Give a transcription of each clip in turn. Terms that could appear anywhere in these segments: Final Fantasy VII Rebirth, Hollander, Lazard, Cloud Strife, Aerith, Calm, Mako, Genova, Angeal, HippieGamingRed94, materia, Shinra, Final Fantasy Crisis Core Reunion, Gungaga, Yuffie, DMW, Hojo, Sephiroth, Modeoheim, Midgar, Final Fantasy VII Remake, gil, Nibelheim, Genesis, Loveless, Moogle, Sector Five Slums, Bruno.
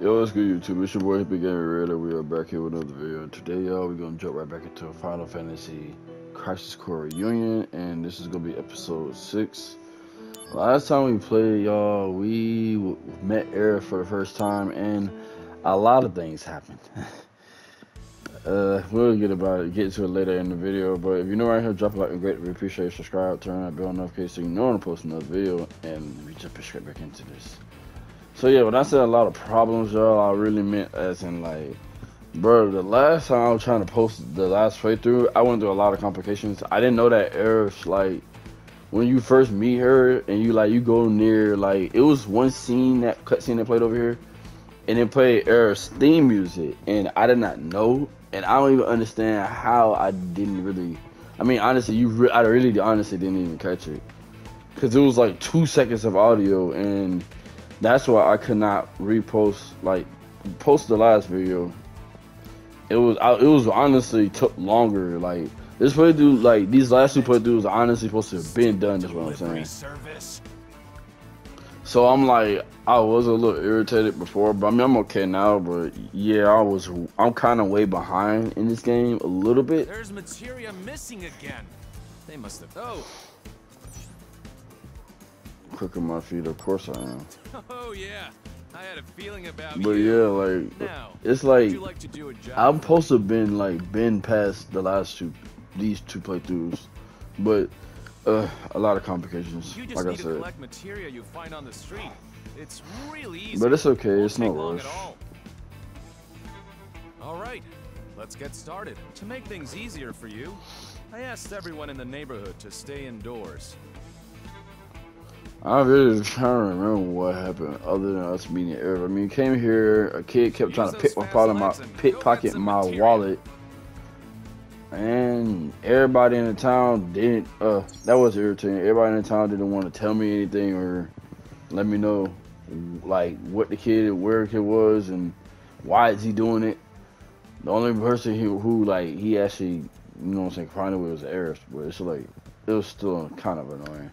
Yo, what's good YouTube? It's your boy HippieGamingRed94, and we are back here with another video. Today, y'all, we're gonna jump right back into Final Fantasy Crisis Core Reunion, and this is gonna be episode 6. Last time we played, y'all, we met Aerith for the first time, and a lot of things happened. We'll get to it later in the video, but if you're new right here, drop a like and greatly appreciate it. Subscribe, turn that bell notification so you know when to post another video, and we jump straight back into this. So yeah, when I said a lot of problems, y'all, I really meant as in like, bro, the last time I was trying to post the last playthrough, I went through a lot of complications. I didn't know that Aerith, like, when you first meet her and you like, you go near, like, it was one scene, that cutscene that played over here, and it played Aerith's theme music, and I did not know, and I don't even understand how I didn't really, I mean, honestly, I really honestly didn't even catch it, because it was like 2 seconds of audio, and that's why I could not repost, like, post the last video. It was honestly took longer. Like, this playthrough, like, these last two playthroughs are honestly supposed to have been done, is what I'm saying. So I'm like, I was a little irritated before, but I mean, I'm okay now, but yeah, I'm kind of way behind in this game, a little bit. There's materia missing again. They must have, oh. Cooking my feet, of course I am. Oh yeah, I had a feeling about. But yeah, like now, it's like, I'm supposed to have been like past the last these two playthroughs, but a lot of complications. You just like need I said, to collect material you find on the street. It's really easy. But it's okay. It's no rush. All right, let's get started. To make things easier for you, I asked everyone in the neighborhood to stay indoors. I really trying to remember what happened other than us meeting Aerith. I mean, you came here, a kid kept trying to pickpocket my wallet, and everybody in the town didn't, that was irritating. Everybody in the town didn't want to tell me anything or let me know, like, what the kid, where the kid was, and why is he doing it. The only person who like, he actually, you know what I'm saying, finally was Aerith, but it's like, it was still kind of annoying.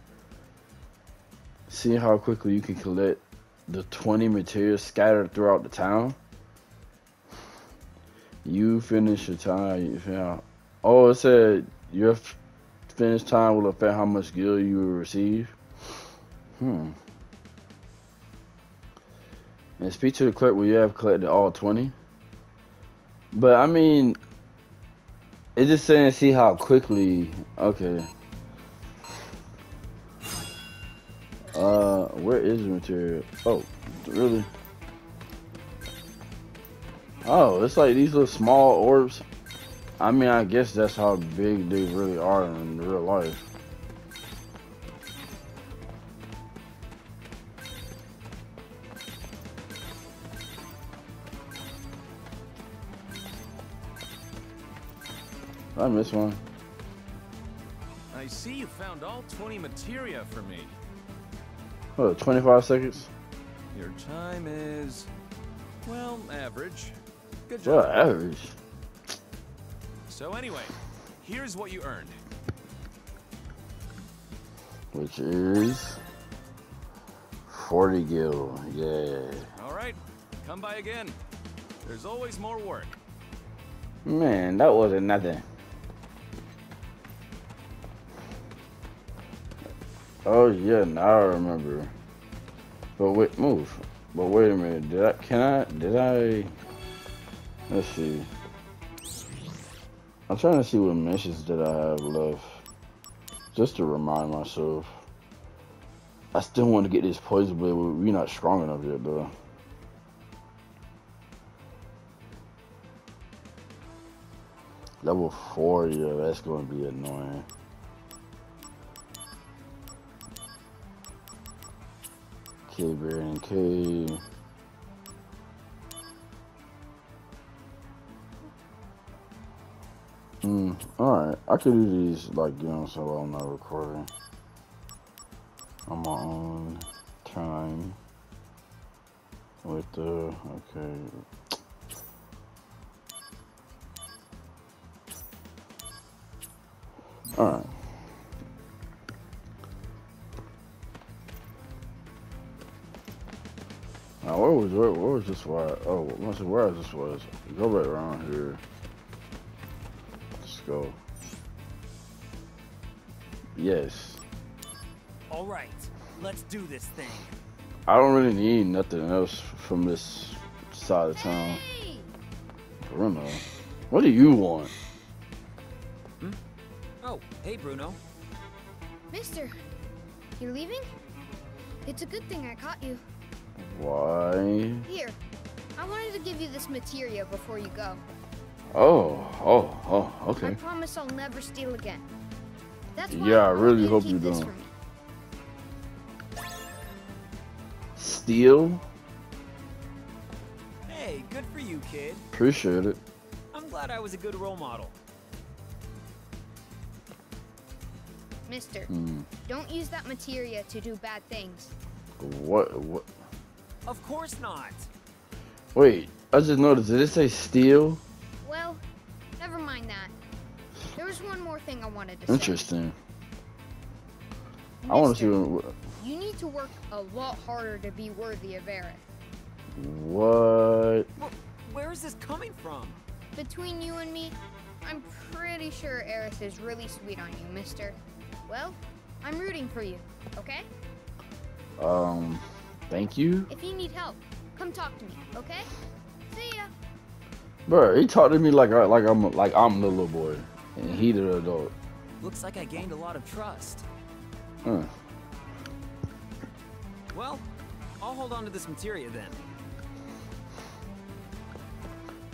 Seeing how quickly you can collect the 20 materials scattered throughout the town. You finish your time. Oh, it said your finished time will affect how much gil you will receive. And speak to the clerk where you have collected all 20. But I mean, it's just saying see how quickly. Okay. Where is the material? Oh, really? Oh, it's like these little small orbs. I mean, I guess that's how big they really are in real life. I missed one. I see you found all 20 materia for me. Oh, 25 seconds. Your time is, well, average. Good job. Well, average. So anyway, here's what you earned. Which is 40 gil. Yeah. All right, come by again. There's always more work. Man, that wasn't nothing. Oh yeah, now I remember. But wait, move. But wait a minute. Did I? Let's see. I'm trying to see what missions did I have left, just to remind myself. I still want to get this poison blade. We're not strong enough yet, though. Level 4, yeah, that's gonna be annoying. K Bear and K. Alright, I could do these like, you know, so I'm not recording on my own time with the, okay. Alright. Now, where was this one? Oh, where this was? Go right around here. Let's go. Yes. All right, let's do this thing. I don't really need nothing else from this side of town. Bruno, what do you want? Hmm? Oh, hey, Bruno. Mister, you're leaving? It's a good thing I caught you. Why? Here, I wanted to give you this materia before you go. Oh, okay. I promise I'll never steal again. That's why I really hope you don't. Steal? Hey, good for you, kid. Appreciate it. I'm glad I was a good role model. Mister, don't use that materia to do bad things. What? Of course not. Wait, I just noticed. Did it say steal? Well, never mind that. There was one more thing I wanted to say. Interesting. Mister, I want to see what... You need to work a lot harder to be worthy of Aerith. What? Where is this coming from? Between you and me, I'm pretty sure Aerith is really sweet on you, mister. Well, I'm rooting for you, okay? Thank you. If you need help, come talk to me, okay? See ya. Bro, he talked to me like I'm the little boy, and he the adult. Looks like I gained a lot of trust. Huh. Well, I'll hold on to this materia then.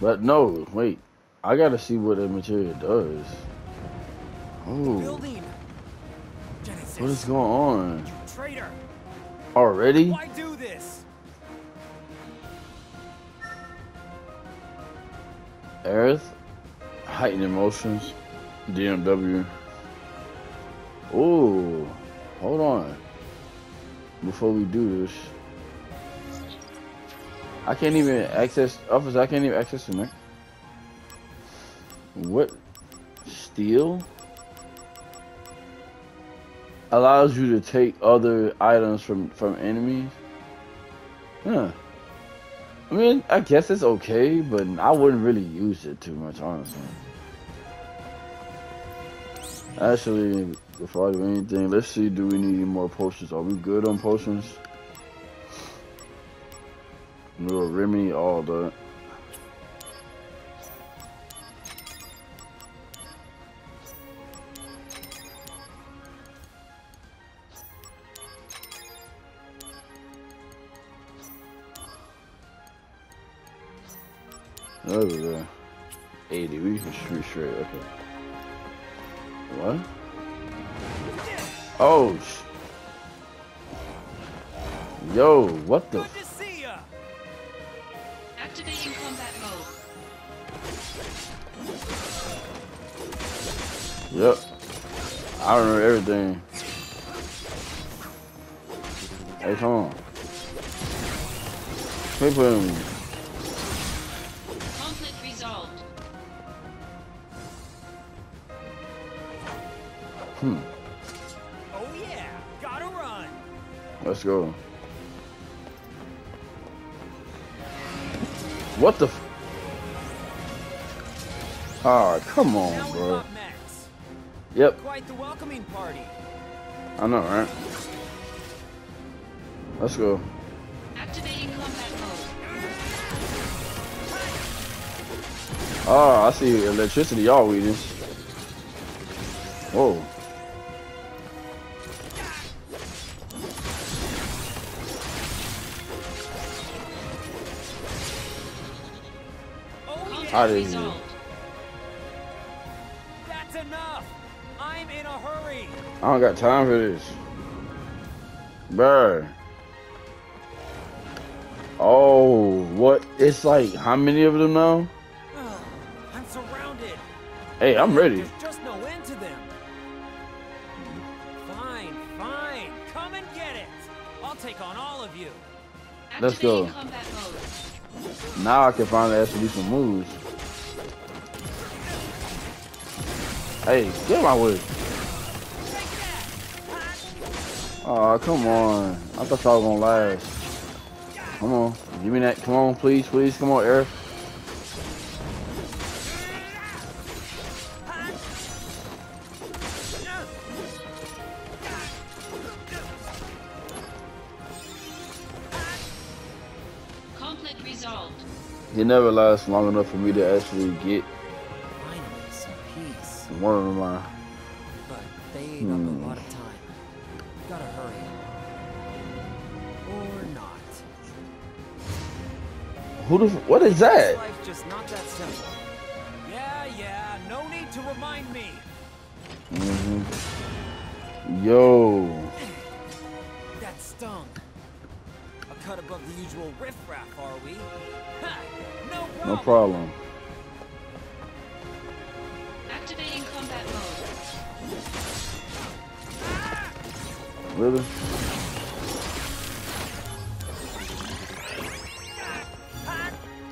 But no, wait. I gotta see what that materia does. Oh. Building. Genesis. What is going on? You traitor. Already? Why do this? Aerith, heightened emotions, DMW. Ooh, hold on. Before we do this, I can't even access office. I can't even access the neck. What? Steal? Allows you to take other items from enemies. Huh. I mean, I guess it's okay, but I wouldn't really use it too much, honestly. Actually, before I do anything, let's see, do we need any more potions? Are we good on potions? Little Remy, all that. There we go. 80. We can shoot straight. Okay. What? Oh. Yo, what the? Good to see ya. Activating combat mode. Yep. I remember everything. Hey, come on. Keep him. Hmm. Oh yeah, gotta run. Let's go. What the? Ah, come on, now bro. Yep. Quite the welcoming party. I know, right? Let's go. Activating combat mode. Ah, I see electricity, y'all weeders. Whoa. Out of here. That's enough. I'm in a hurry. I don't got time for this. Bruh. Oh, what? It's like how many of them now? I'm surrounded. Hey, I'm ready. There's just no end to them. Fine, fine. Come and get it. I'll take on all of you. Let's go. Now I can finally actually do some moves. Hey, get my way. Aw, come on. I thought y'all was gonna last. Come on. Give me that. Come on, please, please. Come on, Aerith. It never lasts long enough for me to actually get one of mine. But they ate up a lot of time. Gotta hurry. Or not. Who the f— what is that? Life just not that simple. Yeah, yeah, no need to remind me. Yo. That stung. A cut above the usual riffraff, are we? Ha, no problem. No problem. Activating combat mode. Really?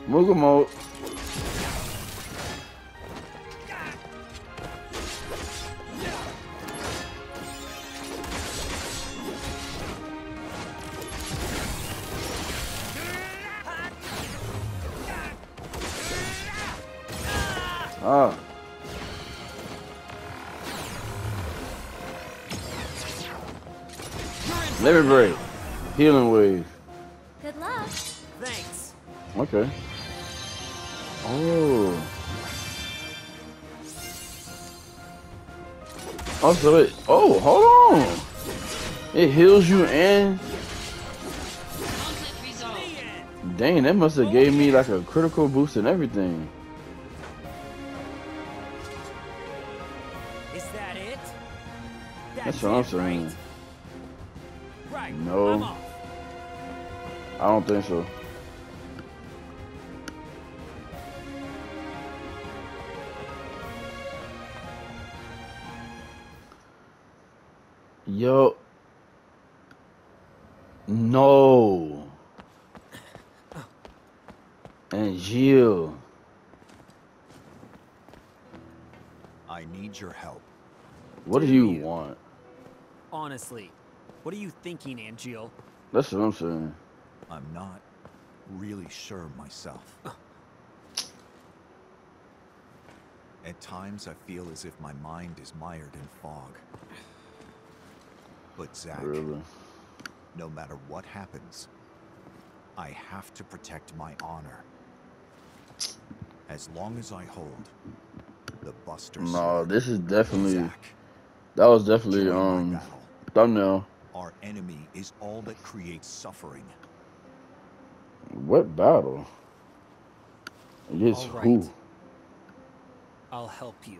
Moogle mode. Ah. Lemon break. Healing wave. Good luck. Thanks. Okay. Oh. Also, it. Oh, hold on. It heals you and. Dang, that must have gave me like a critical boost and everything. That's what I'm saying. Right. No. I don't think so. Yo. No. Angeal. I need your help. What do you want? Honestly, what are you thinking, Angeal? That's what I'm saying. I'm not really sure myself. At times, I feel as if my mind is mired in fog. But Zack, really? No matter what happens, I have to protect my honor. As long as I hold the Buster Sword. No, this is definitely... Zack, that was definitely thumbnail. Our enemy is all that creates suffering. What battle? Yes, right. Who? I'll help you.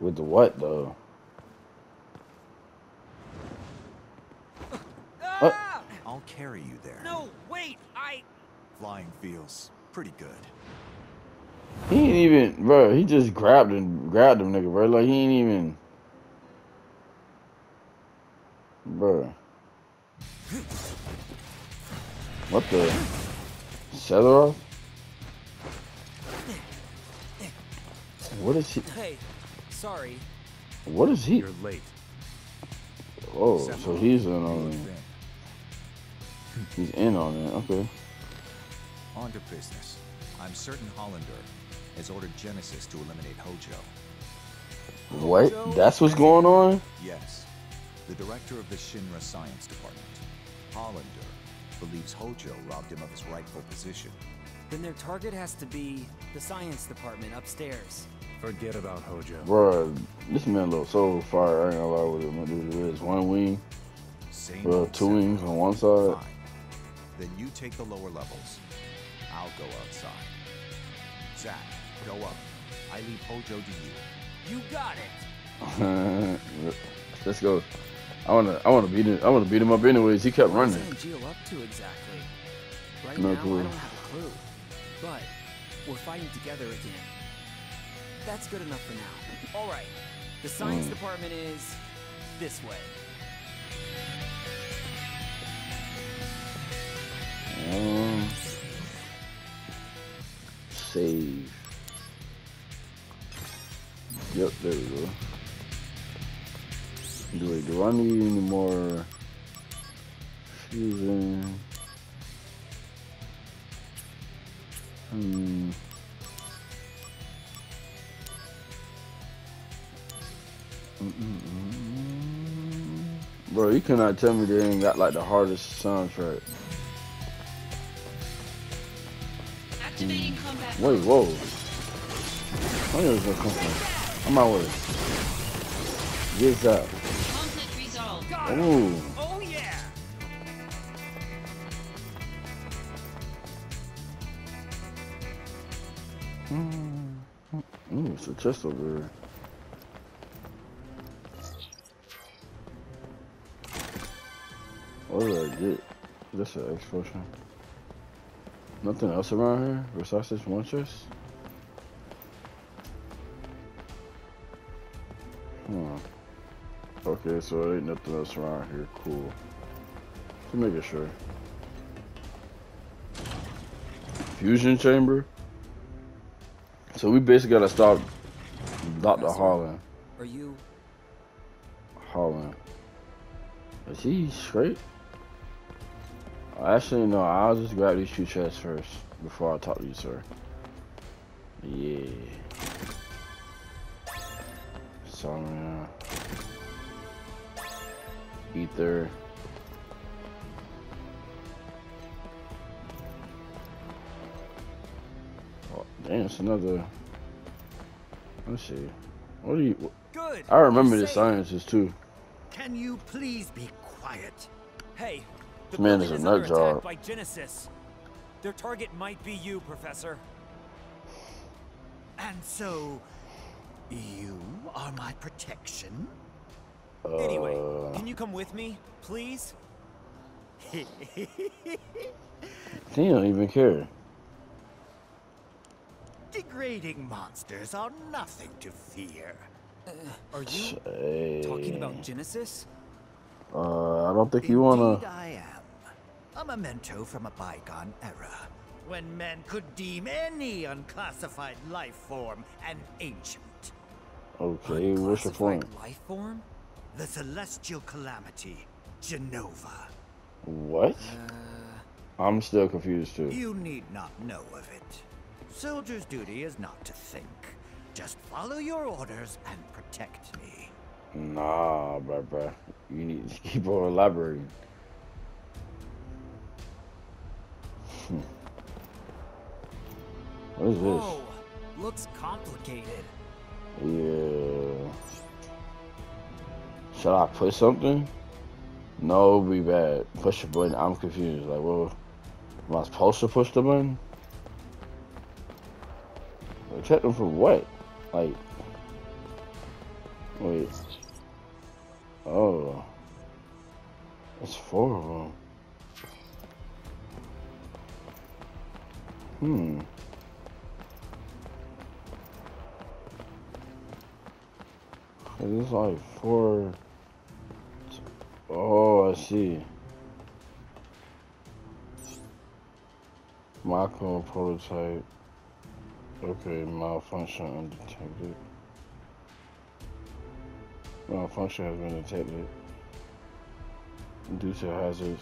With the what though? Ah! I'll carry you there. No, wait, I— flying feels pretty good. He ain't even, bro. He just grabbed him, nigga, bro. Like he ain't even, bro. What the? Sephiroth? What is he? Hey, sorry. What is he? You're late. Oh, so he's in on it. He's in on it. Okay. On to business. I'm certain Hollander has ordered Genesis to eliminate Hojo. What? That's what's going on? Yes. The director of the Shinra Science Department, Hollander, believes Hojo robbed him of his rightful position. Then their target has to be the Science Department upstairs. Forget about Hojo. Bro, this man looks so fire. I ain't gonna lie with him. It's one wing, well, two wings on one side. Fine. Then you take the lower levels. I'll go outside. Zack, go up. I leave Hojo to you. You got it. Let's go. I wanna beat him up anyways. He kept running. What's Angeal up to exactly? Right now, I don't have a clue. But we're fighting together again. That's good enough for now. All right. The science department is this way. Save. Yep, there we go. Do I need any more confusing. Bro, you cannot tell me they ain't got like the hardest soundtrack. Activating combat. Wait, whoa. I'm out with it. Get up. Conflict resolved. Ooh. Oh yeah. Ooh, it's a chest over here. What did I get? That's an explosion. Nothing else around here? Besides this one chest? Okay, so there ain't nothing else around here. Cool. Just making sure. Fusion chamber? So we basically gotta stop Dr. Hollander. Are you? Hollander. Is he straight? Actually, no, I'll just grab these two chests first before I talk to you, sir. Yeah. Solomon. Ether. Oh, damn, it's another. Let's see. What do you. Good. I remember the sciences too. Can you please be quiet? Hey. This man is a nut job. By Genesis. Their target might be you, Professor. And so, you are my protection? Anyway, can you come with me, please? He don't even care. Degrading monsters are nothing to fear. Are you talking about Genesis? I don't think you wanna. Indeed I am. A memento from a bygone era, when men could deem any unclassified life form an ancient. Okay, what's the point? Life form? The celestial calamity, Genova. What? I'm still confused too. You need not know of it. Soldier's duty is not to think. Just follow your orders and protect me. Nah, bruh. You need to keep on elaborating. What is this? Whoa, looks complicated. Yeah. Should I push something? No, it'll be bad. Push the button. I'm confused. Like, well, am I supposed to push the button? Like, check them for what? Like, wait. Oh, that's four of them. This is like four. Oh, I see. Micro prototype. Okay, malfunction undetected. Malfunction has been detected due to hazards.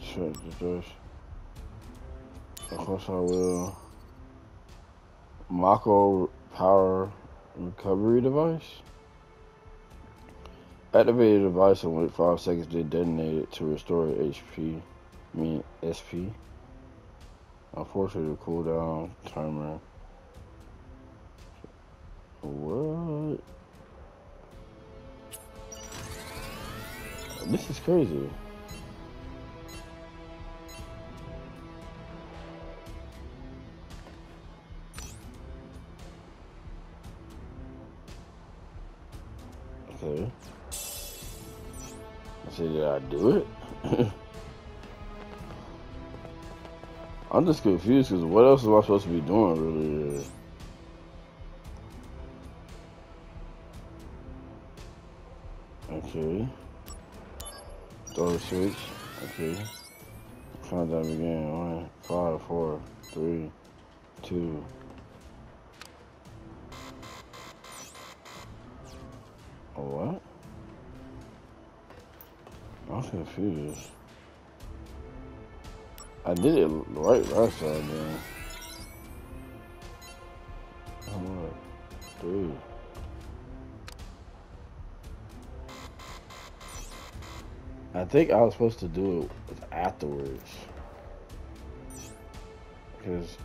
Shut the doors. Of course I will. Mako power recovery device. Activate the device and wait 5 seconds to detonate it to restore HP. SP. Unfortunately, the cooldown timer. What? This is crazy. Okay. I said, did I do it? I'm just confused because what else am I supposed to be doing really? Okay. Throw the switch. Okay. Countdown begin. 1, 5, 4, 3, 2. What? I'm confused. I did it right last time, man. I'm like, dude. I think I was supposed to do it afterwards. Because,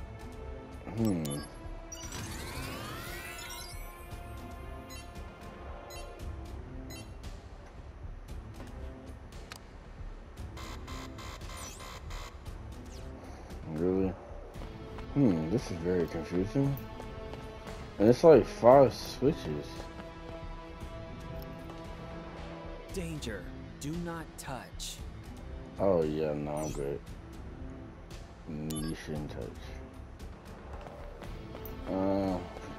Really? This is very confusing. And it's like 5 switches. Danger. Do not touch. Oh yeah, no, I'm good. You shouldn't touch.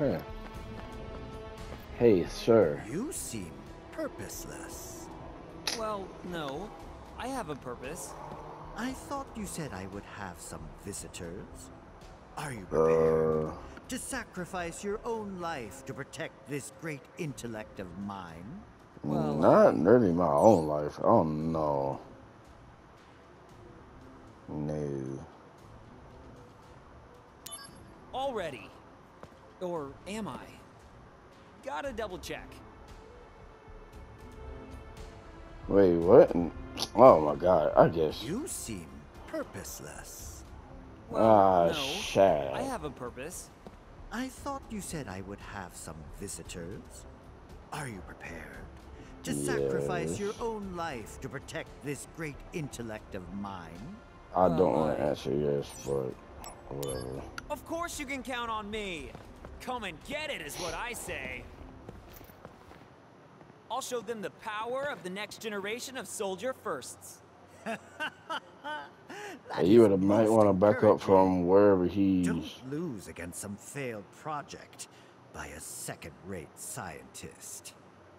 Okay. Hey, sir. You seem purposeless. Well, no. I have a purpose. I thought you said I would have some visitors. Are you prepared to sacrifice your own life to protect this great intellect of mine? Well, not really my own life. Oh no. No. Already. Or am I? Gotta double check. Wait, what? Oh my god, I guess. You seem purposeless. Well, no, shit. I have a purpose. I thought you said I would have some visitors. Are you prepared to sacrifice your own life to protect this great intellect of mine? I don't want to answer yes, but whatever. Of course you can count on me. Come and get it is what I say. I'll show them the power of the next generation of soldier firsts. You might want to back up from wherever he's... Don't lose against some failed project by a second-rate scientist.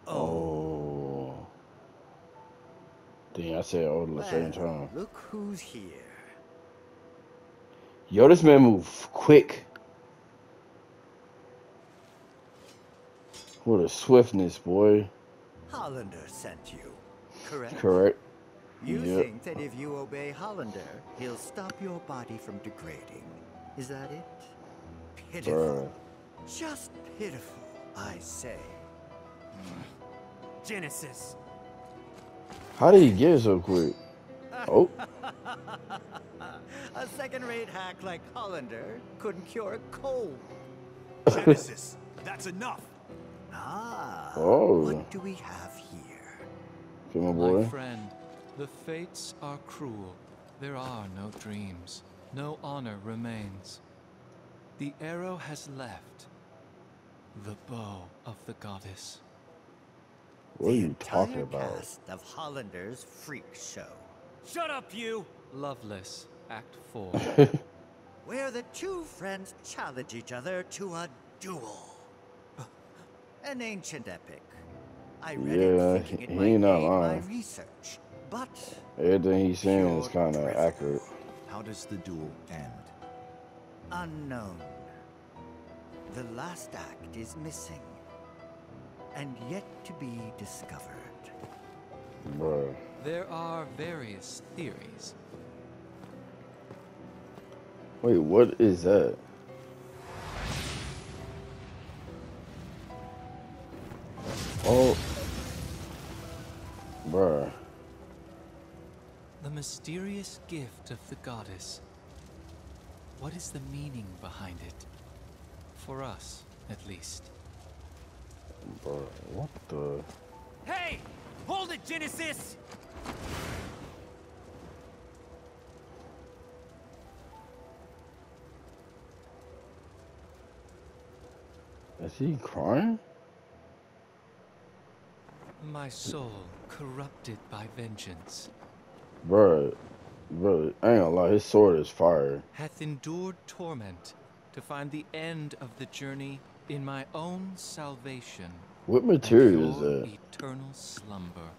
Oh. Dang, I said all at the same time. Look who's here. Yo, this man move quick. What a swiftness, boy. Hollander sent you, correct? Correct. You think that if you obey Hollander, he'll stop your body from degrading. Is that it? Pitiful. Just pitiful, I say. Genesis. How did he get so quick? Oh. A second-rate hack like Hollander couldn't cure a cold. Genesis, that's enough. Ah. Oh. What do we have here? Come on, boy. My friend, the fates are cruel. There are no dreams. No honor remains. The arrow has left. The bow of the goddess. What are you talking about? The cast of Hollander's freak show. Shut up, you! Loveless, Act 4. Where the two friends challenge each other to a duel. An ancient epic. I read it thinking it might aid my research, but everything he's saying is kind of accurate. How does the duel end? Unknown. The last act is missing, and yet to be discovered. Bruh. There are various theories. Wait, what is that? Oh. Bruh. The mysterious gift of the goddess. What is the meaning behind it? For us, at least. Bruh, what the... Hey! Hold it, Genesis! Is he crying? My soul corrupted by vengeance. Bro, I ain't gonna lie, his sword is fire. Hath endured torment to find the end of the journey in my own salvation. What material is that? Eternal slumber.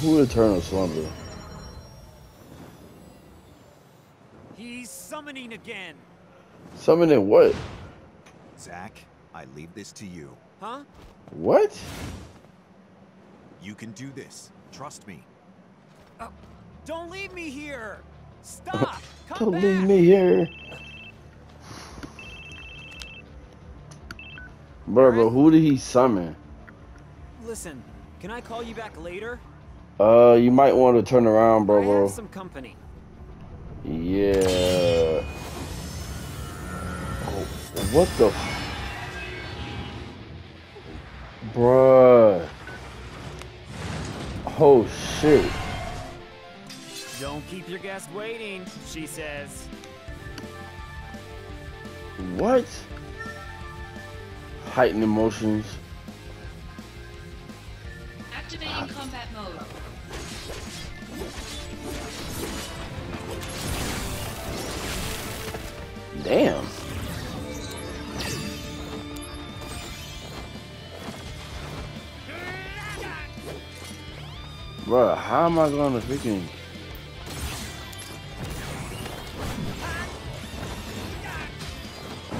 Who eternal slumber? He's summoning again. Summoning what? Zack, I leave this to you. Huh? What? You can do this. Trust me. Don't leave me here. Stop. Come back. Don't leave me here. Bro, but who did he summon? Listen, can I call you back later? You might want to turn around, bro. I have some company. Yeah. Oh, what the? Bruh. Oh shit. Don't keep your guest waiting, she says. What? Heightened emotions. Activating combat mode. Damn. Bruh, how am I gonna freaking...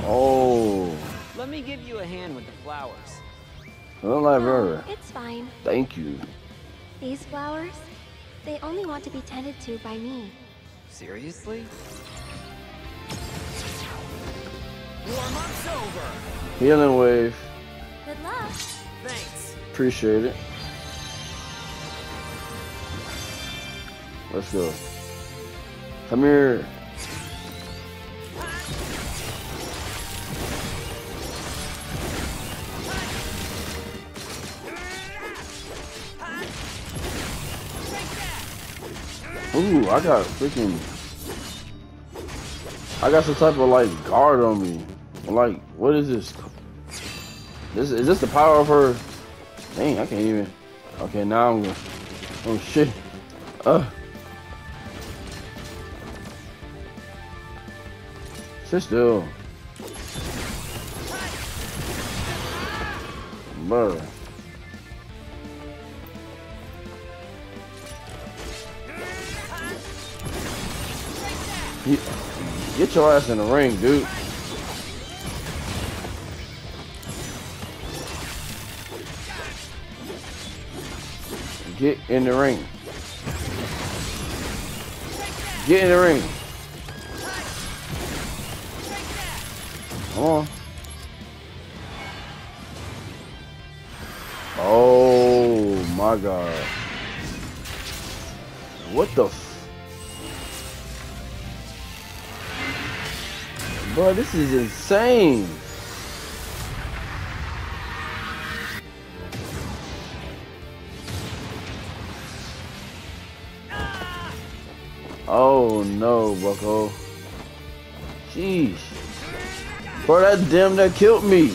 Oh. Let me give you a hand with the flowers. I don't like her. It's fine. Thank you. These flowers, they only want to be tended to by me. Seriously? Warm-up's over. Healing wave. Good luck. Thanks. Appreciate it. Let's go. Come here. Ooh, I got freaking... I got some type of like guard on me. Like, what is this? This is this the power of her? Dang, I can't even. Okay, now I'm gonna... Oh shit. Sit still. Bruh. Get your ass in the ring, dude. Get in the ring. Get in the ring. Come on. Oh my god. What the f... Bro, this is insane. Oh no, bucko. Jeez. Bro, that damn that killed me.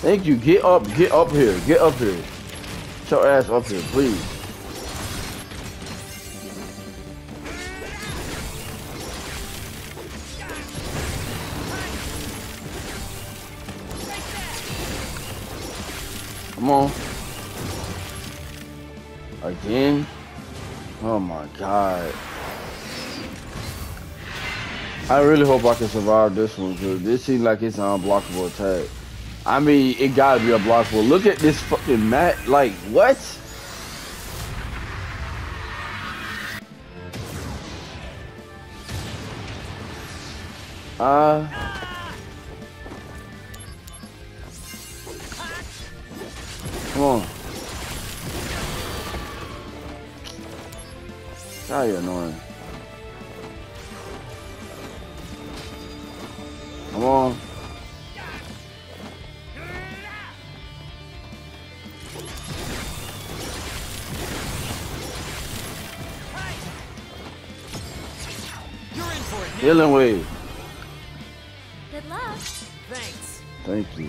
Thank you. Get up here. Get up here. Get your ass up here, please. Come on. Again? Oh my god. I really hope I can survive this one, because this seems like it's an unblockable attack. I mean, it gotta be unblockable. Look at this fucking mat. Like, what? Come on. God, you're annoying. Come on. Healing wave. Good luck. Thanks. Thank you.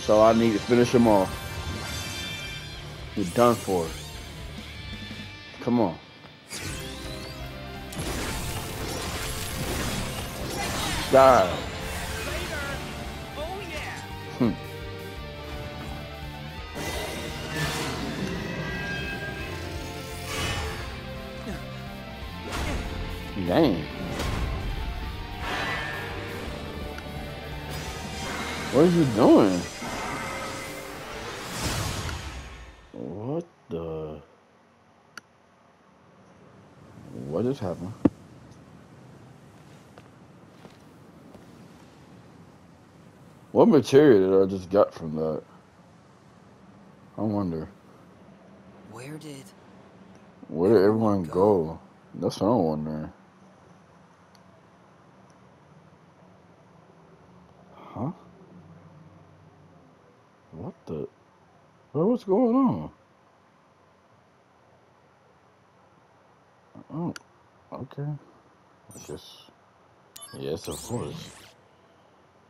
So I need to finish him off. You're done for. Come on. Die. Oh, yeah. Dang. What is he doing? What the? What just happened? What material did I just get from that? I wonder. Where did everyone go? That's what I'm wondering. Huh? What the? What's going on? Oh, okay. I guess. Yes, of course.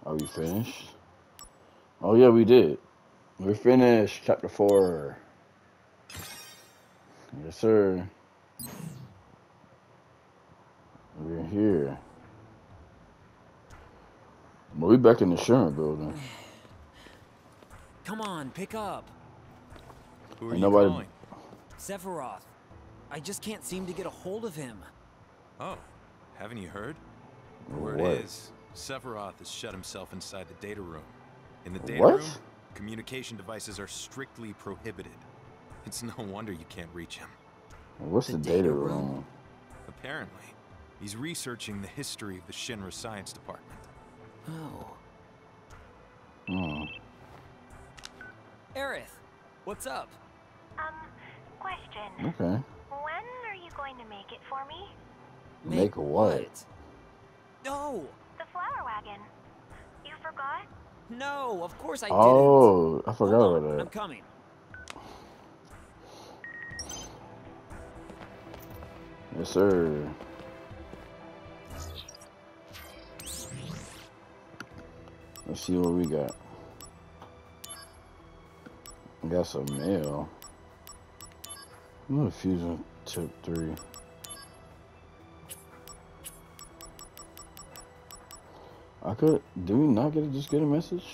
Are we finished? Oh yeah, we did. We finished chapter 4. Yes, sir. We're here. We're back in the Shinra building. Come on, pick up. Who are you calling? Sephiroth. I just can't seem to get a hold of him. Oh, haven't you heard? Word is, Sephiroth has shut himself inside the data room. In the data room, communication devices are strictly prohibited. It's no wonder you can't reach him. What's the data room? Apparently, he's researching the history of the Shinra Science Department. Oh. Hmm. Aerith, what's up? Question. Okay. When are you going to make it for me? Make what? No. The flower wagon. You forgot? No, of course I didn't. Oh, I forgot about that. I'm coming. Yes, sir. Let's see what we got. We got some mail. Ooh, fusion tip 3. I could. Do we not get to just get a message?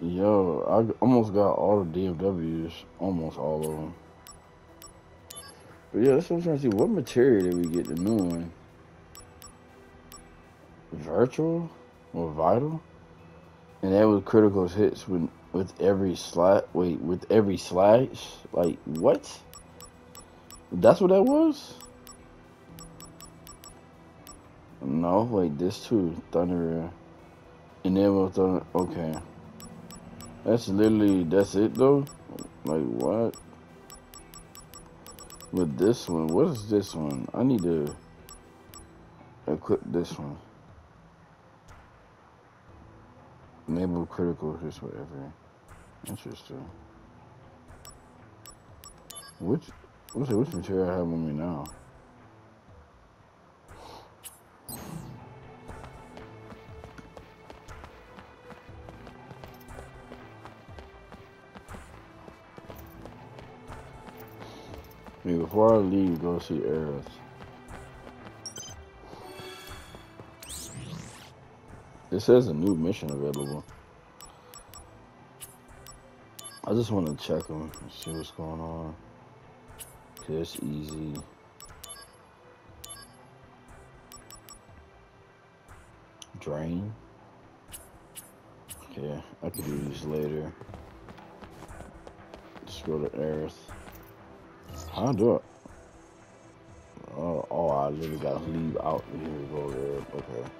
Yo, I almost got all the DMWs, almost all of them. But yeah, that's what I'm trying to see. What material did we get the new one? Virtual or vital? And that was critical hits with every slide. Wait, with every slice? Like what? That's what that was? No, wait, this too. Thunder. Enable thunder. Okay. That's literally, that's it though? Like what? With this one, what is this one? I need to equip this one. Enable critical hits, whatever. Interesting. Which material I have on me now? Before I leave, go see Aerith. It says a new mission available. I just want to check them and see what's going on. Cause it's easy. Drain. Okay, I could do these later. Just go to Aerith. How do it? Oh, I literally gotta leave out here to go there. Okay.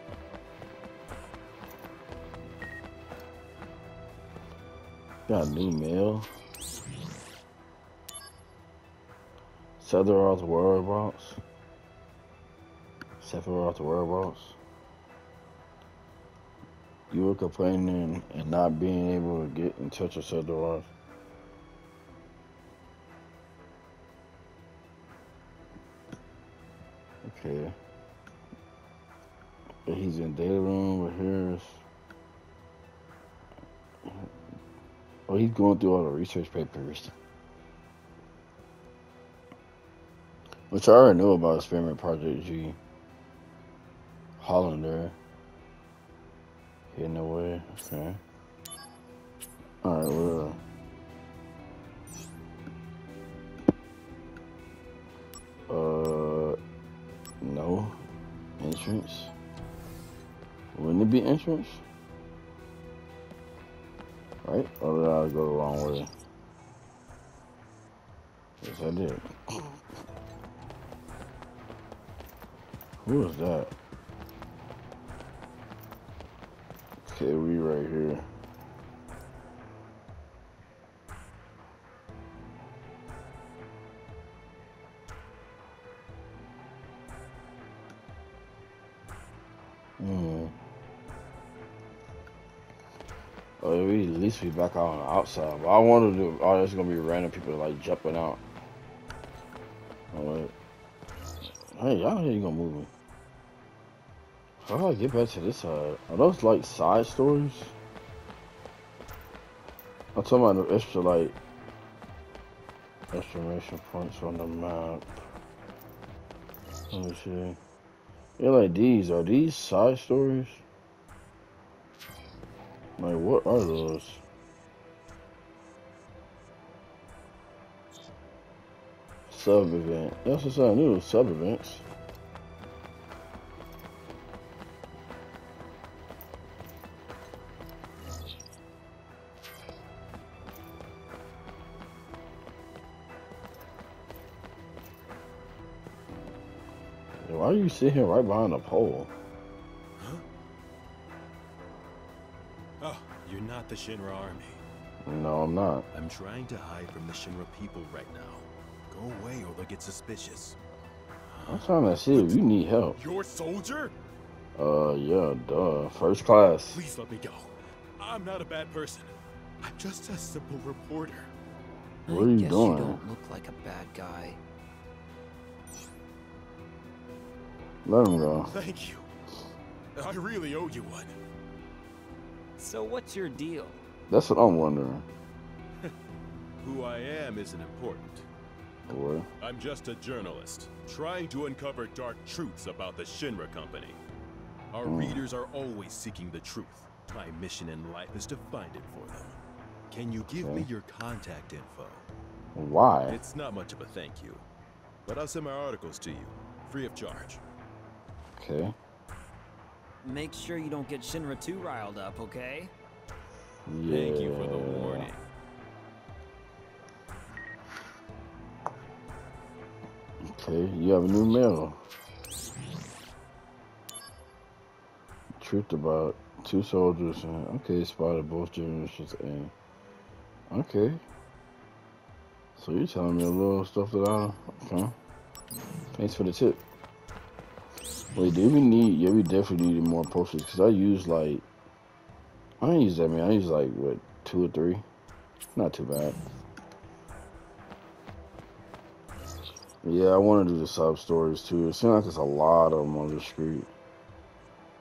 Got a new mail. Sephiroth's whereabouts. You were complaining and not being able to get in touch with Sephiroth. Okay. He's in data room with hers. Oh, he's going through all the research papers. Which I already knew about Experiment Project G. Hollander. Hidden away. Okay. Alright, well. entrance. Wouldn't it be entrance? Right? Or did I go the wrong way? Yes, I did. Who was that? Okay, we right here. Oh, we at least be back out on the outside. But I wonder if there's gonna be random people like jumping out. Alright. Hey, y'all ain't gonna move me. How do I get back to this side? Are those like side stories? I'm talking about the extra like exclamation points on the map. Let me see. Yeah, like these. Are these side stories? Like, what are those? Sub event. That's what I knew. Sub events. Why are you sitting right behind a pole? Huh? Oh, you're not the Shinra army. No, I'm not. I'm trying to hide from the Shinra people right now. Go away or they'll get suspicious. I'm trying to see if you need help. You're a soldier? Yeah, duh. First class. Please let me go. I'm not a bad person. I'm just a simple reporter. What are you doing? You don't look like a bad guy. Let him go. Thank you. I really owe you one. So what's your deal? That's what I'm wondering. Who I am isn't important. Boy. I'm just a journalist, trying to uncover dark truths about the Shinra Company. Our readers are always seeking the truth. My mission in life is to find it for them. Can you give me your contact info? Why? It's not much of a thank you, but I'll send my articles to you, free of charge. Okay. Make sure you don't get Shinra too riled up, okay? Yeah. Thank you for the warning. Okay, you have a new mail. Truth about two soldiers and okay, spotted both generations and okay. So you're telling me a little stuff that I okay. Thanks for the tip. Wait, do we need, yeah, we definitely needed more posters, because I use, like, I didn't use that many, I use, like, what, 2 or 3? Not too bad. Yeah, I want to do the sub-stories, too. It seems like there's a lot of them on the street.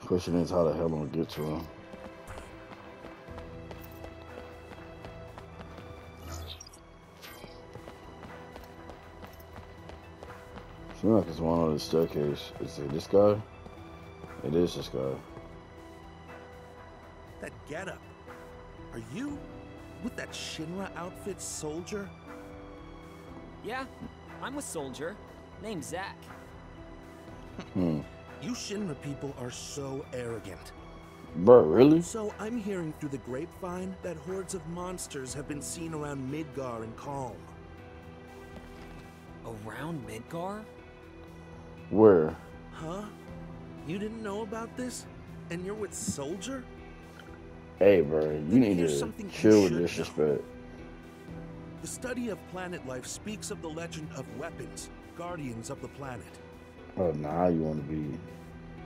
Question is, how the hell I'm going to get to them? I feel like it's one on the staircase. Is it this guy? It is this guy. That getup. Are you with that Shinra outfit, Soldier? Yeah, I'm with Soldier. Name's Zack. You Shinra people are so arrogant. Bro, really? So I'm hearing through the grapevine that hordes of monsters have been seen around Midgar and Calm. Around Midgar? Where? Huh? You didn't know about this? And you're with Soldier? Hey, bro, you need to chill with disrespect. The study of planet life speaks of the legend of weapons, guardians of the planet. Oh, nah, you want to be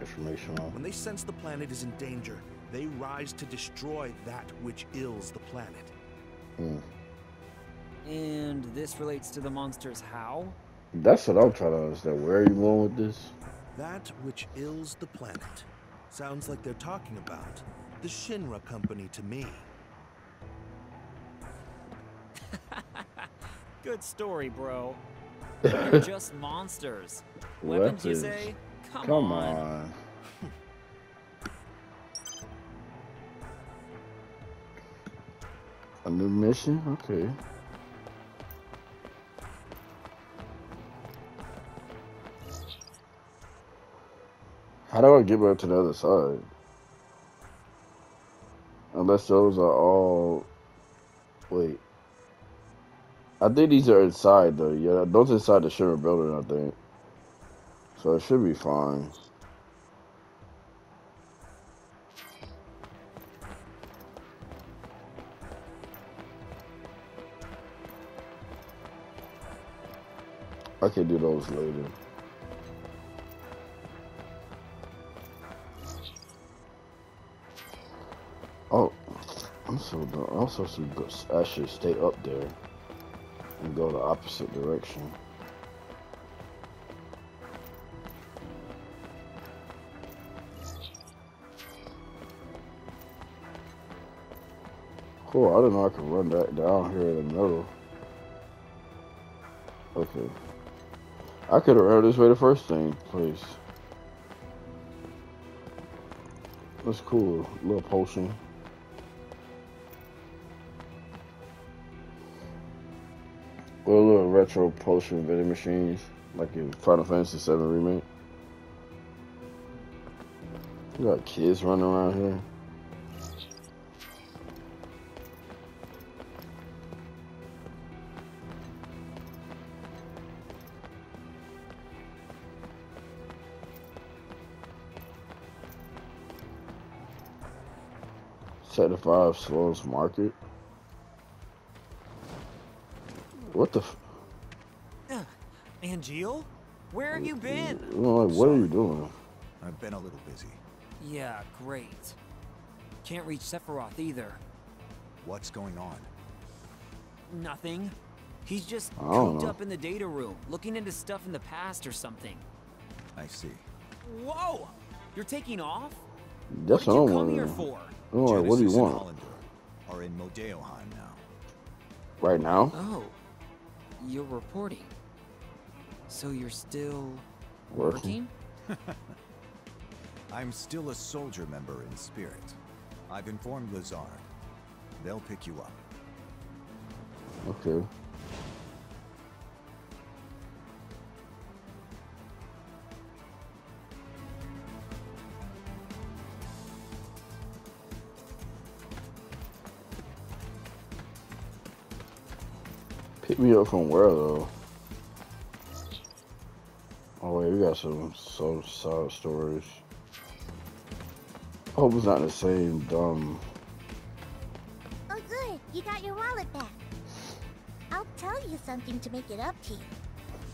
informational. When they sense the planet is in danger, they rise to destroy that which ills the planet. And this relates to the monsters how? That's what I'm trying to understand. Where are you going with this? That which ills the planet. Sounds like they're talking about the Shinra Company to me. Good story, bro. They're just monsters. Weapons, you say? Come on. A new mission? Okay. How do I get back to the other side? Unless those are all... Wait. I think these are inside, though. Yeah, those inside the Shinra building, I think. So it should be fine. I can do those later. Oh, I'm so dumb. I'm supposed to go, I should stay up there and go the opposite direction. Cool, I didn't know I could run that down here in the middle. Okay. I could have run this way the first thing, please. That's cool. A little potion. Or a little retro potion vending machines, like in Final Fantasy VII Remake. You got kids running around here. Sector Five Slums Market. What the? Angeal, where have you been? Like, what are you doing? I've been a little busy. Yeah, great. Can't reach Sephiroth either. What's going on? Nothing. He's just cooped up in the data room, looking into stuff in the past or something. I see. Whoa! You're taking off? That's what did you come here for? Genesis, what do you want? Hollander are in Modeoheim now. Right now? Oh, you're reporting. So you're still working? I'm still a soldier member in spirit. I've informed Lazard. They'll pick you up. Okay. Pick me up from where though? Oh wait, we got some side stories. I hope it's not the same dumb. Oh good, you got your wallet back. I'll tell you something to make it up to you.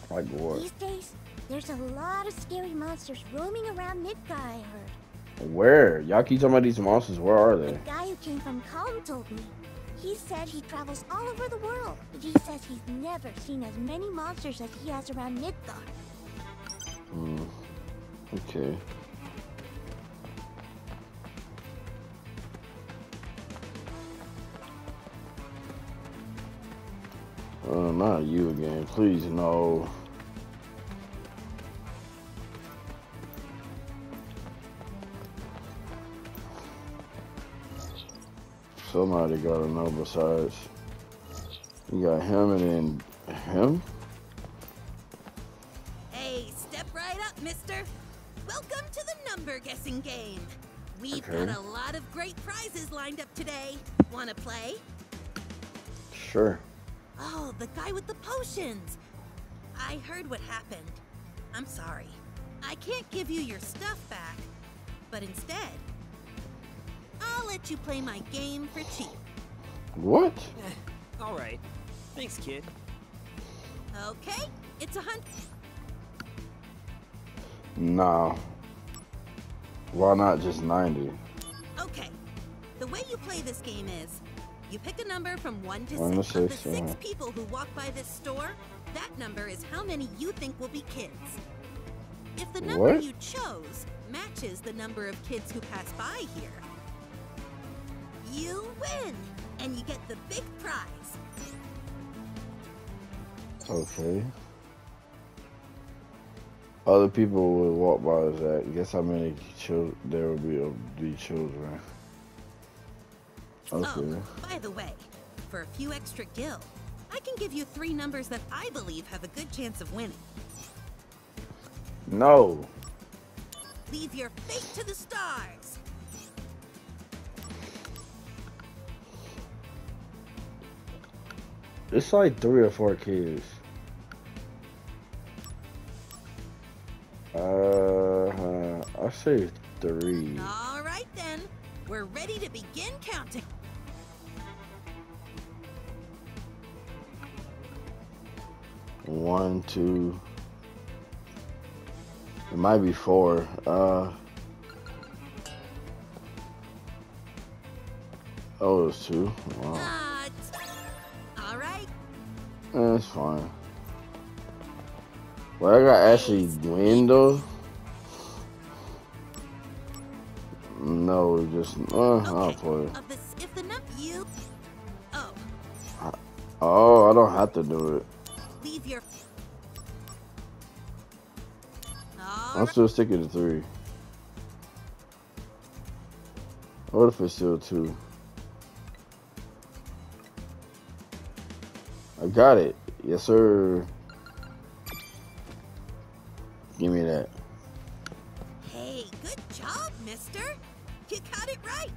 Like what? These days, there's a lot of scary monsters roaming around Midgar, I heard. Where? Y'all keep talking about these monsters, where are they? The guy who came from Calm told me. He said he travels all over the world, but he says he's never seen as many monsters as he has around Midgar. Hmm. Okay. Not you again. Please, no. Somebody gotta know besides. You got him and then him? Hey, step right up, mister. Welcome to the number guessing game. We've got a lot of great prizes lined up today. Wanna play? Sure. Oh, the guy with the potions. I heard what happened. I'm sorry. I can't give you your stuff back. But instead, I'll let you play my game for cheap. What? All right. Thanks, kid. Okay, it's a hunt. Nah. Why not just 90? Okay. The way you play this game is, you pick a number from 1 to 6. Of the 6 people who walk by this store, that number is how many you think will be kids. If the number you chose matches the number of kids who pass by here, you win, and you get the big prize. Okay. Other people will walk by Zack. Guess how many children there will be of the children. Okay. Oh, by the way, for a few extra gil, I can give you 3 numbers that I believe have a good chance of winning. No. Leave your fate to the stars! It's like 3 or 4 kids. I say 3. All right then, we're ready to begin counting. One, two. It might be 4. Oh, it was 2. Wow. All right. That's fine. Well, I gotta actually win though. No, just I'll play. Oh, I don't have to do it. Leave your. I'm still sticking to 3. What if it's still 2? I got it. Yes, sir. Give me that. Hey, good job, mister. You got it right.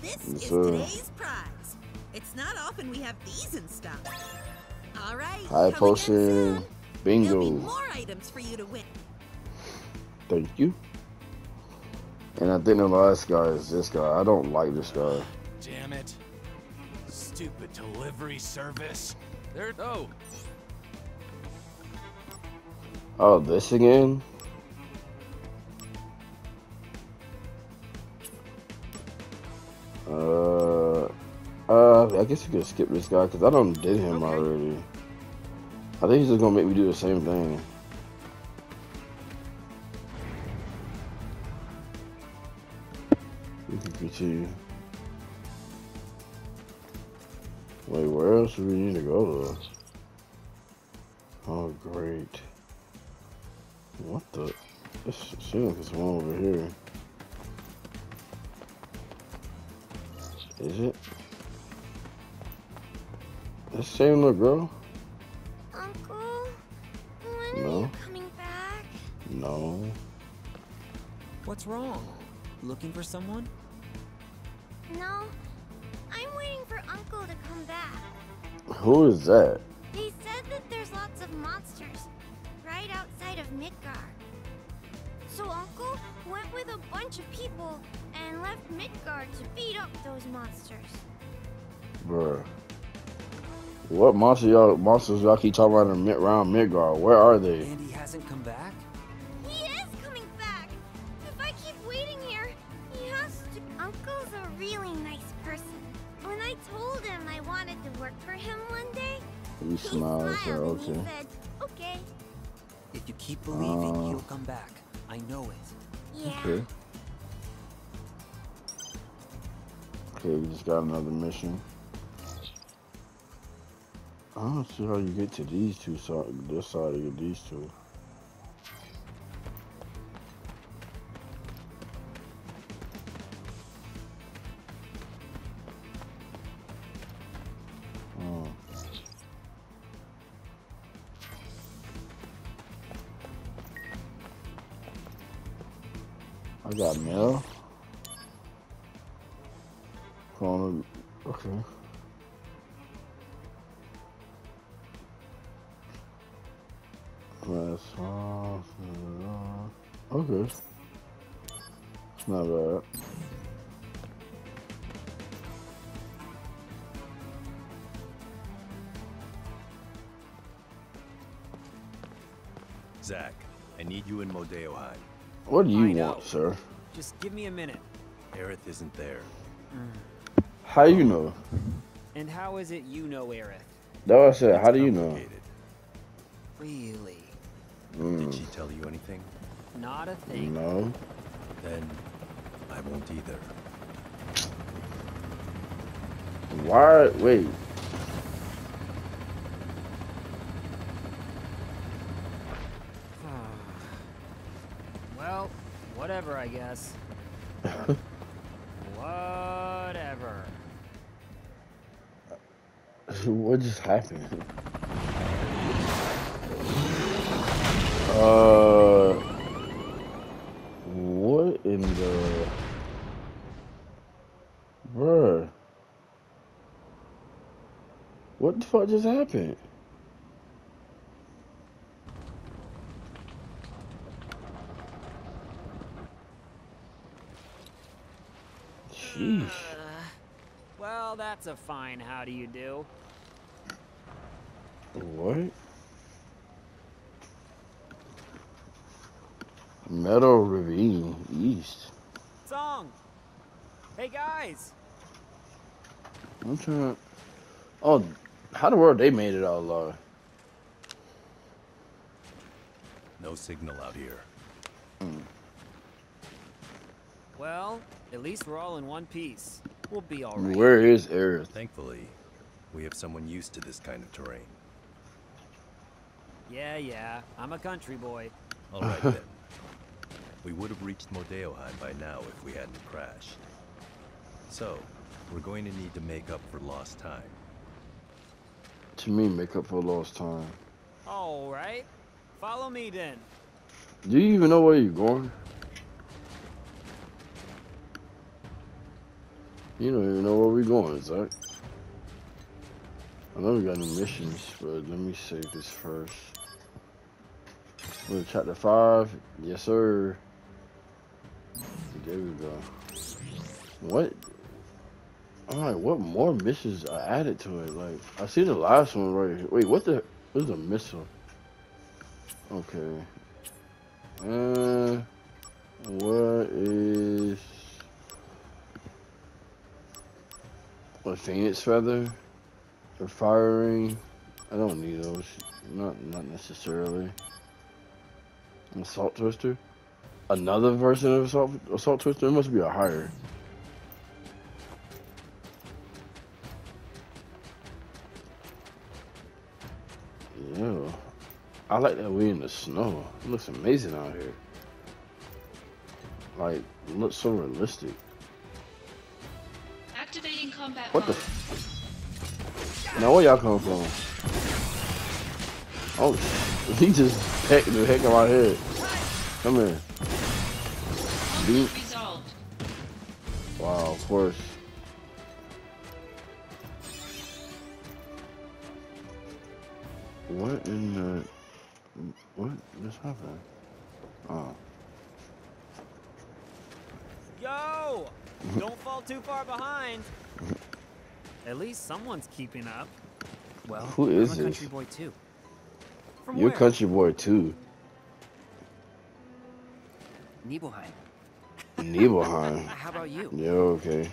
This is today's prize. It's not often we have these in stock. All right. High potion. Bingo. There'll be more items for you to win. Thank you. And I think the last guy is this guy. I don't like this guy. Damn it. Stupid delivery service. There. Oh. Oh, this again? I guess you could skip this guy because I done did him already. I think he's just gonna make me do the same thing. We can continue. Wait, where else do we need to go to? Oh, great. What the? This seems like it's one over here. Is it? This same little girl? Uncle, when are you coming back? No. What's wrong? Looking for someone? No, I'm waiting for Uncle to come back. Who is that? They said that there's lots of monsters right outside of Midgar. So Uncle went with a bunch of people and left Midgar to beat up those monsters. Bruh. What monsters y'all keep talking about in around Midgar? Where are they? And he hasn't come back? He is coming back! If I keep waiting here, he has to... Uncle's a really nice person. When I told him I wanted to work for him one day, he smiled and he said, okay. If you keep believing, he'll come back. I know it. Yeah. Okay. Okay, we just got another mission. I don't see how you get to these two sides, this side of these two. Oh. I got mail. Okay. Okay. It's not bad. Zack, I need you in Modeoheim. What do you want, sir? Just give me a minute. Aerith isn't there. How you know? And how is it you know Aerith? That's what I said. How do you know? Really? Did she tell you anything? Not a thing. No. Then I won't either. Why? Wait. Well, whatever, I guess. Whatever. What just happened? What the fuck just happened? Jeez. Well, that's a fine how do you do. What? Meadow Ravine East. Song. Hey guys. I'm trying. Oh, how the world they made it out alive? No signal out here. Mm. Well, at least we're all in one piece. We'll be all right. Where is Aerith? Thankfully, we have someone used to this kind of terrain. Yeah, yeah. I'm a country boy. All right then. We would have reached Modeoheim by now if we hadn't crashed. So, we're going to need to make up for lost time. What you mean, make up for lost time? All right. Follow me then. Do you even know where you're going? You don't even know where we're going, Zack. I know we got new missions, but let me save this first. We're chapter 5. Yes, sir. There we go. What? Alright, what more missions are added to it? Like, I see the last one right here. Wait, what the? There's a missile. Okay. What is. What, Phoenix Feather? Or Firing? I don't need those. Not necessarily. Assault Twister? Another version of Assault Twister? It must be a higher. Yo, I like that we in the snow. It looks amazing out here. Like, it looks so realistic. Activating combat. What the? Now where y'all come from? Oh, he just hecked the heck out of my head. Come here. Beat. Wow, of course. What in the... What just happened? Oh. Yo! Don't fall too far behind. At least someone's keeping up. Well, who is this? Country boy too. From You're where? Country boy too. Nibelheim. Nibelheim. How about you? Yeah, okay.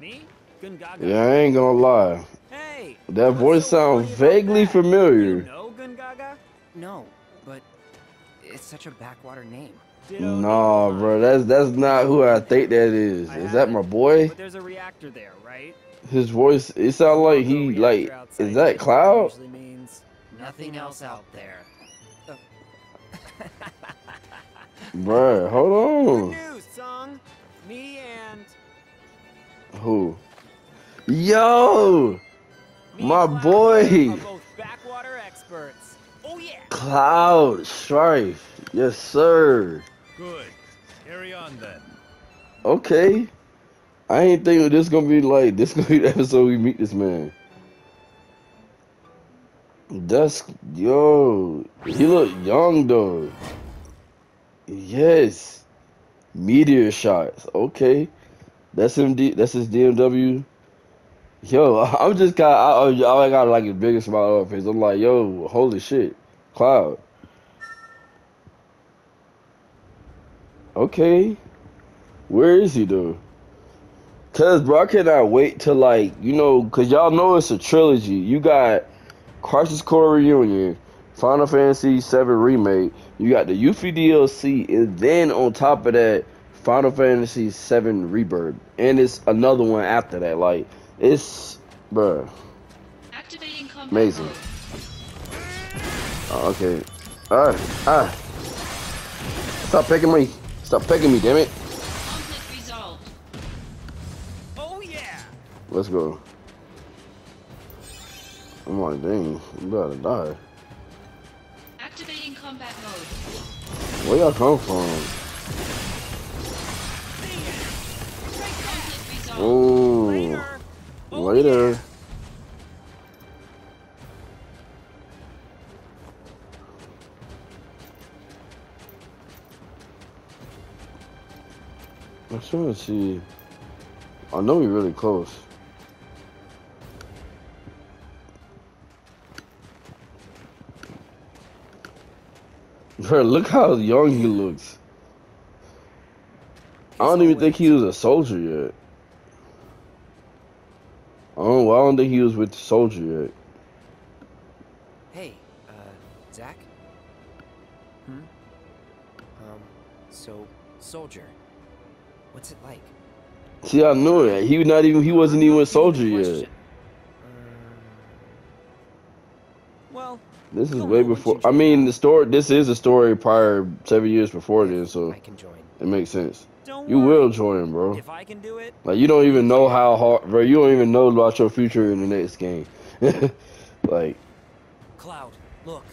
Me? Gungaga. Yeah, I ain't gonna lie. Hey, that voice sounds vaguely familiar. You know Gungaga? No, but it's such a backwater name. Nah, bro, that's not who I think that is. Is that my boy? But there's a reactor there, right? His voice, it sounds like he like. Is that Cloud? Nothing else out there. Bruh, hold on. Me and who? Yo, my boy. Cloud Strife, yes sir. Good. Carry on then. Okay. I ain't thinking this gonna be like this gonna be the episode we meet this man. That's yo. He look young though. Yes, meteor shots. Okay, that's him. That's his DMW. Yo, I'm just kind of. I got like the biggest smile on my face. I'm like, yo, holy shit, Cloud. Okay, where is he though? Cause bro, I cannot wait to like you know, cause y'all know it's a trilogy. You got Crisis Core Reunion, Final Fantasy VII Remake. You got the Yuffie DLC, and then on top of that, Final Fantasy VII Rebirth, and it's another one after that. Like it's, bruh, amazing. Oh, okay, all right. Stop picking me! Stop picking me! Damn it! Oh yeah! Let's go. I'm like, dang, I'm about to die. Combat mode. Where y'all come from? Ooh. Later. I'm trying to see. I know we're really close. Bro, look how young he looks. I don't even think he was a soldier yet. I don't think he was with the soldier yet. Hey, Zack? Hmm? So, soldier, what's it like? See, I knew it. He wasn't even a soldier yet. Well, this is way before. I mean, the story. This is a story prior 7 years before this, so I can join. It makes sense. You will join, bro. If I can do it, like you don't even know how hard, bro. You don't even know about your future in the next game. Like, Cloud, look.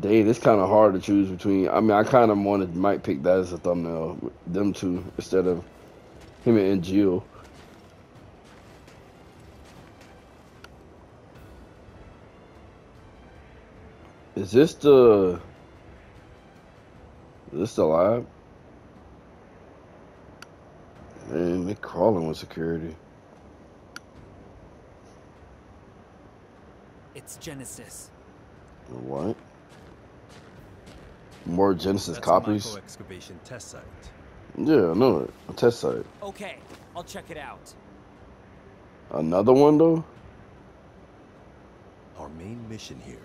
Dang, it's kind of hard to choose between. I mean, I kind of might pick that as a thumbnail, them two instead of him and Angeal. Is this the? Is this still alive? Man, they're crawling with security. It's Genesis. What? More Genesis That's copies? A excavation test site. Yeah, I know it. A test site. Okay, I'll check it out. Another one, though? Our main mission here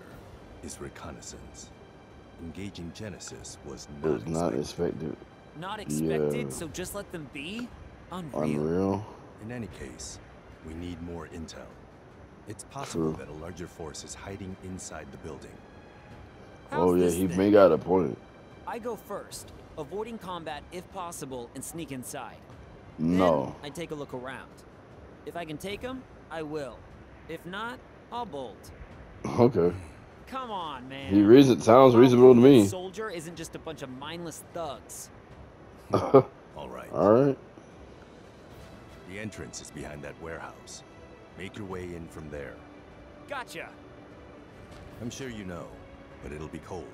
is reconnaissance. Engaging Genesis was not expected. Not expected, yeah. So just let them be? Unreal. In any case, we need more intel. It's possible that a larger force is hiding inside the building. Oh yeah, he may got a point. I go first, avoiding combat if possible, and sneak inside. No. Then I take a look around. If I can take him, I will. If not, I'll bolt. Okay. Come on, man. Sounds reasonable to me. Soldier isn't just a bunch of mindless thugs. All right. The entrance is behind that warehouse. Make your way in from there. Gotcha. I'm sure you know, but it'll be cold.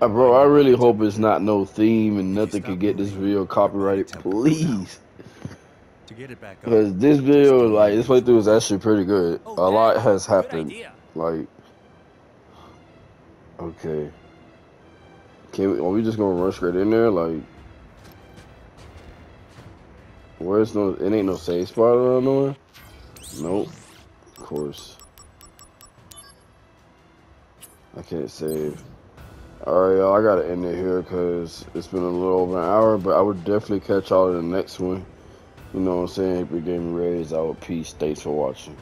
Bro, I really hope it's not no theme and nothing can get this video copyrighted, please. To get it back up. Because this video, like this playthrough, is actually pretty good. A lot has happened. Like. Okay. Are we just gonna rush right in there? Like, where's it ain't no safe spot around nowhere? Nope. Of course. I can't save. Alright, y'all, I gotta end it here because it's been a little over an hour, but I would definitely catch y'all in the next one. You know what I'm saying? HippieGamingRed94. Peace. Thanks for watching.